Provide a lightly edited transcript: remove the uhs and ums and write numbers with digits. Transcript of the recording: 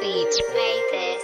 beats made it.